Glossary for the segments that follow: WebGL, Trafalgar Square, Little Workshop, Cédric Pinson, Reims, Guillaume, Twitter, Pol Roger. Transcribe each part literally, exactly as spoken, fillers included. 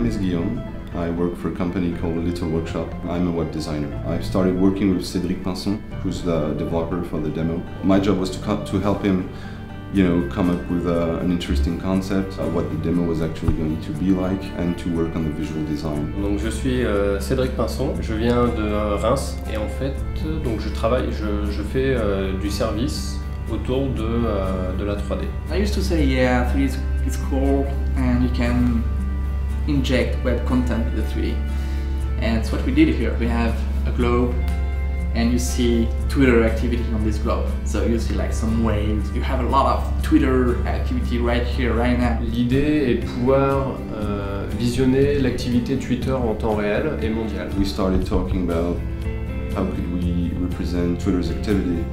name is Guillaume. I work for a company called Little Workshop. I'm a web designer. I started working with Cédric Pinson, who's the developer for the demo. My job was to, to help him you know, come up with a, an interesting concept, uh, what the demo was actually going to be like, and to work on the visual design. Donc je suis euh, Cédric Pinson, je viens de Reims et en fait donc je travaille, je, je fais euh, du service autour de, euh, de la trois D. I used to say yeah, three D is, is cool and you can inject web content into three D. And that's what we did here. We have a globe, and you see Twitter activity on this globe. So you see like some waves, you have a lot of Twitter activity right here, right now. L'idée est de pouvoir euh, visionner l'activité Twitter en temps réel et mondial. We started talking about how could we represent Twitter's activity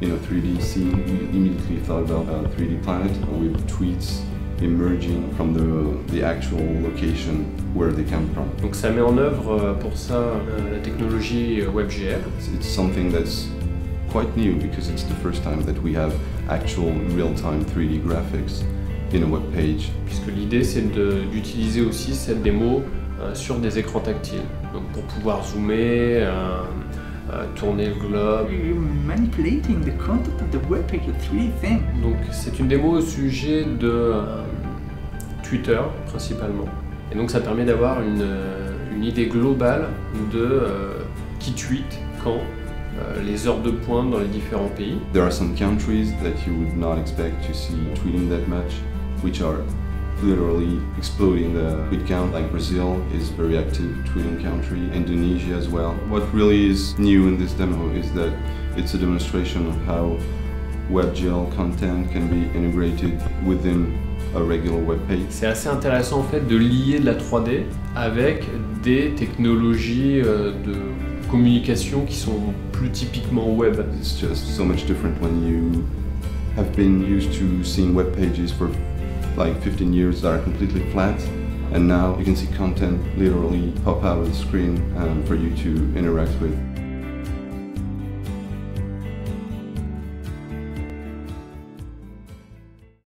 in a three D scene. We immediately thought about a three D planet with tweets emerging from the, the actual location where they come from. Donc ça met en œuvre pour ça la technologie WebGL. It's something that's quite new because it's the first time that we have actual real-time three D graphics in a web page. Puisque l'idée c'est d'utiliser aussi cette démo euh, sur des écrans tactiles. Donc pour pouvoir zoomer, euh, Uh, tourner le globe. You're manipulating the content of the web page, the three D thing. Donc c'est une démo au sujet de euh, Twitter principalement. Et donc ça permet d'avoir une, une idée globale de euh, qui tweet quand, euh, les heures de pointe dans les différents pays. There are some countries that you would not expect to see tweeting that much, which are literally exploding the tweet count. Like Brazil is a very active tweeting country, Indonesia as well. What really is new in this demo is that it's a demonstration of how WebGL content can be integrated within a regular web page. C'est assez intéressant en fait de lier de la trois D avec des technologies de communication qui sont plus typiquement web. It's just so much different when you have been used to seeing web pages for like fifteen years that are completely flat, and now you can see content literally pop out of the screen um, for you to interact with.